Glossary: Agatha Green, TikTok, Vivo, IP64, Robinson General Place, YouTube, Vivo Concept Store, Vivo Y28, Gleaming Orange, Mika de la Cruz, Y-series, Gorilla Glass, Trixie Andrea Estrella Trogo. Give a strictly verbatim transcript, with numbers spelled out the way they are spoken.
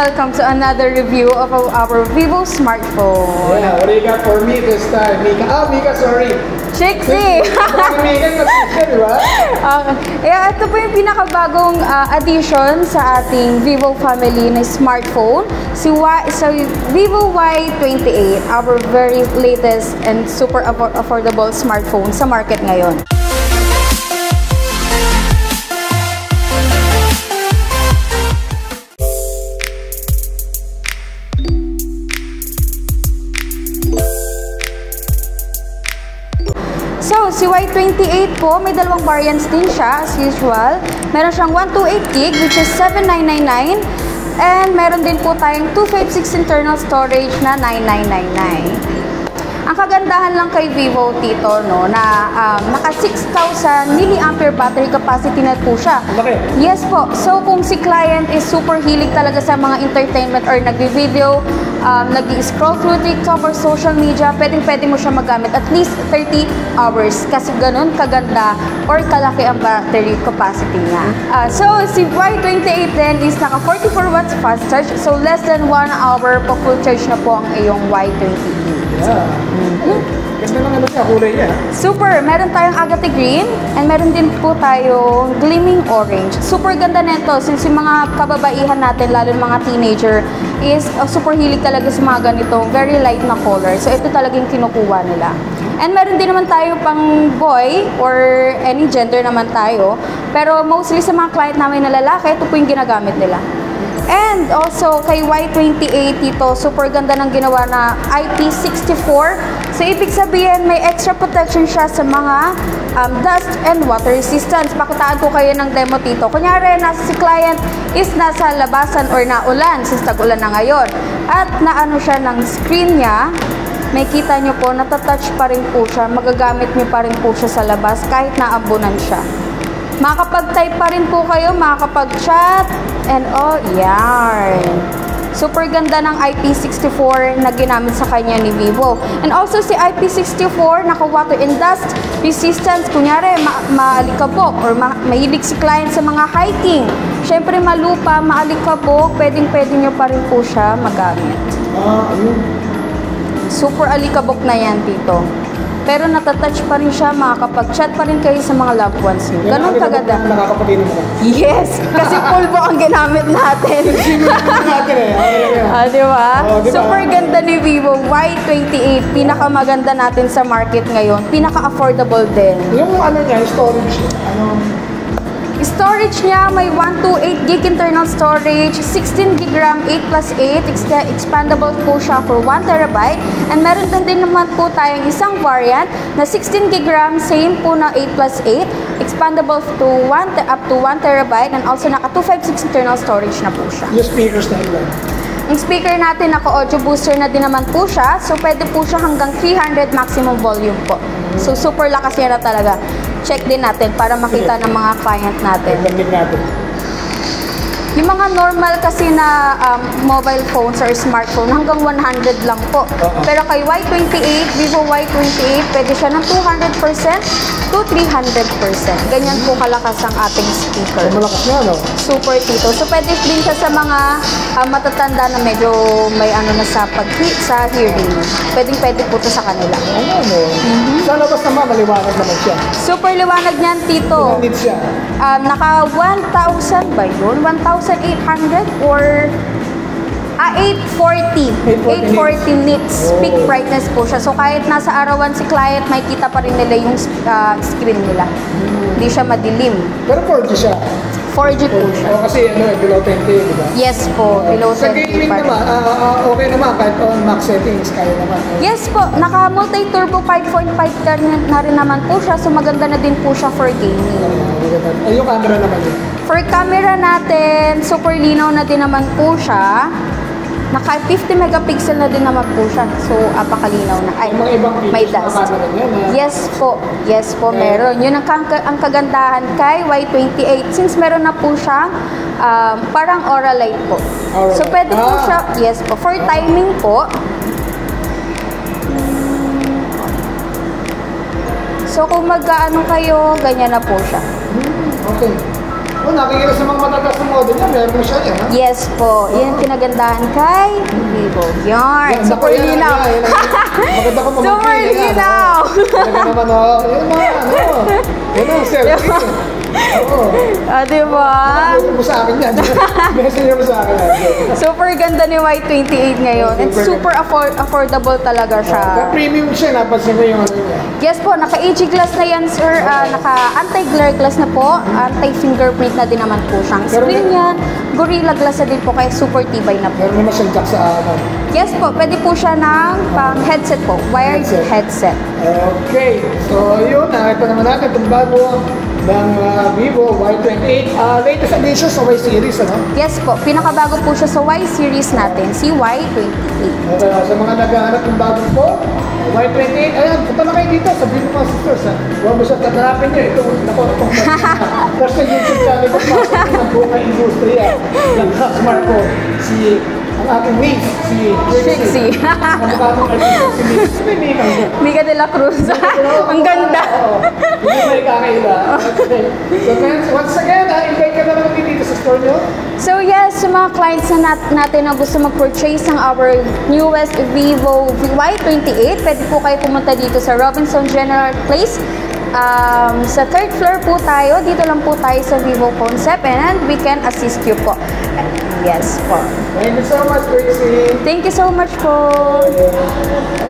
welcome to another review of our Vivo smartphone. Yeah, what do you got for me this time, Mika? Ah, Mika, sorry! Chixie! uh, yeah, ito po yung pinakabagong uh, addition sa ating Vivo family na smartphone. Si y, so Vivo Y twenty-eight, our very latest and super affordable smartphone sa market ngayon. So, si Y twenty-eight po, may dalawang variants din siya as usual. Meron siyang one twenty-eight gig which is seven thousand nine hundred ninety-nine and meron din po tayong two fifty-six internal storage na nine thousand nine hundred ninety-nine. Ang kagandahan lang kay Vivo Tito, no, na um, naka six thousand milliampere hour battery capacity na po siya. Okay. Yes po. So, kung si client is super hilig talaga sa mga entertainment or nagbi-video, Um, nag-scroll through TikTok or social media, pwedeng-pwede mo siya magamit at least thirty hours kasi ganun kaganda or kalaki ang battery capacity niya. Uh, so, si Y twenty-eight then is naka forty-four watts fast charge, so less than one hour po full charge na po ang iyong Y twenty-eight. Yeah. Mm-hmm. Ganda lang ano siya, kulay niya. Super! Meron tayong Agatha Green and meron din po tayong Gleaming Orange. Super ganda nito since yung mga kababaihan natin, lalo yung mga teenager, is uh, super hilig talaga sa mga ganito, very light na color. So ito talagang kinukuha nila. And meron din naman tayo pang boy or any gender naman tayo. Pero mostly sa mga client namin na lalaki, ito po yung ginagamit nila. And also, kay Y twenty-eight dito, super ganda ng ginawa na I P sixty-four. So, ibig sabihin, may extra protection siya sa mga um, dust and water resistance. Pakitaan ko kayo ng demo dito. Kunyari, nasa si client is nasa labasan or naulan, since tag-ulan na ngayon. At naano siya ng screen niya, may kita nyo po, natatouch pa rin po siya. Magagamit nyo pa rin po siya sa labas kahit naambunan siya. Makakapag-type pa rin po kayo, makakapag-chat, and oh, yarn. Super ganda ng I P sixty-four na ginamit sa kanya ni Vivo. And also si I P sixty-four, naka-water and dust resistance. Kunyari, ma maalikabok or ma mahilig si client sa mga hiking. Siyempre, malupa, maalikabok, pwedeng-pwede nyo pa rin po siya magamit. Super alikabok na yan, Tito. Pero natatouch pa rin siya, makakapag-chat pa rin kayo sa mga loved ones niyo. Ganun kaganda. Yes! Kasi pulbo ang ginamit natin. Ah, di ba? Super ganda ni Vivo Y twenty-eight. Pinakamaganda natin sa market ngayon. Pinaka-affordable din. Yung ano niya, storage, ano? Storage niya, may one twenty-eight gig internal storage, sixteen gig RAM, eight plus eight, expandable po siya for one terabyte. And meron din naman po tayong isang variant na sixteen gig RAM, same po na eight plus eight, expandable to one, up to one terabyte, and also naka two fifty-six internal storage na po siya. Yung speakers na ilan? Yung speaker natin, naka audio booster na din naman po siya, so pwede po siya hanggang three hundred maximum volume po. So super lakas niya na talaga. Check din natin para makita ng mga client natin. Yung mga normal kasi na um, mobile phones or smartphone, hanggang one hundred lang po. Pero kay Y twenty-eight, Vivo Y twenty-eight, pwede siya ng two hundred percent to three hundred percent. Ganyan po kalakas ang ating speaker. Malakas na, no? Super, Tito. So pwede din siya sa mga um, matatanda na medyo may ano na sa pag-heat, sa hearing. Pwedeng pwede po ito sa kanila. Ano, no? Mm-hmm. Sa labas naman, maliwanag naman siya. Super liwanag niyan, Tito. Liwanag siya. Um, naka one thousand ba yun? one thousand eight hundred or ah, eight forty. eight forty nits. Peak brightness po siya. So kahit nasa arawan si client, may kita pa rin nila yung uh, screen nila. Hmm. Hindi siya madilim. Pero four G siya. four G po siya. O, kasi ano, below ten K, di ba? Yes po, below ten K. Sa gaming naman, uh, okay naman, kahit on max settings, kaya naman. Yes po, naka multi-turbo five point five na rin naman po siya. So maganda na din po siya for gaming. Ay, yung camera naman yun. For camera natin, super linaw na din naman po siya. Naka fifty megapixel na din naman po siya. So, apakalinaw na. Ay, may, ibang may dust. Yan, yes po. Yes po, okay. Meron. Yun ang, ang kagandahan kay Y twenty-eight. Since meron na po siya, um, parang aura light po. Aura. So, pwede ah. po siya. Yes po. For timing po. So, kung mag-ano kayo, ganyan na po siya. Okay. Oh, nakikita sa mga matatas na model niya, meron siya niya, ha? Yes po. Oh. Yan pinagandahan kay Vivo. Yarn. Yeah, super linaw. Maganda ko mamang super linaw. Maganda naman, oh. Yan na, ano. Yan ang selfie. Oo. Ah, diba? Meron mo sa akin yan. Meron mo sa akin yan. Super ganda ni Y twenty-eight ngayon. And super afford affordable talaga siya. Oh, premium siya. Napansin ko yung ano niya. Yes po. Naka-A G glass na yan, sir. Uh, Naka-anti-glare glass na po. Anti-fingerprint na din naman po siyang screen yan. Gorilla Glass na din po kaya super tibay na po. Pero may masyang jack sa ano? Yes po, pwede po siya ng pang headset po, wired headset. headset. Okay, so yun, nakita naman natin itong bago ng uh, Vivo Y twenty-eight. Uh, latest edition sa Y series, ano? Yes po, pinakabago po siya sa Y series natin, si Y twenty-eight. Uh, sa mga naghahanap ng bago po, Y twenty-eight, ayan, punta na kayo dito sa Vivo Concept Store, ha? Huwag mo siya tatarapin niyo, ito, naku, naku, tapos sa YouTube channel ko, pasok ng buhay industriya ng smartphone, si ang ating wings, si Shixi. Ang bagong artist, si Mika. Mika de la Cruz. Ang ganda. Hindi may kakaila. So friends, once again, invite ka naman dito sa store nyo? So yes, sa mga clients na natin na gusto mag-purchase ng our newest Vivo Y twenty-eight, pwede po kayo pumunta dito sa Robinson General Place. Um, sa third floor po tayo, dito lang po tayo sa Vivo Concept and we can assist you po. Yes po. Thank you so much, Tracy. Thank you so much po.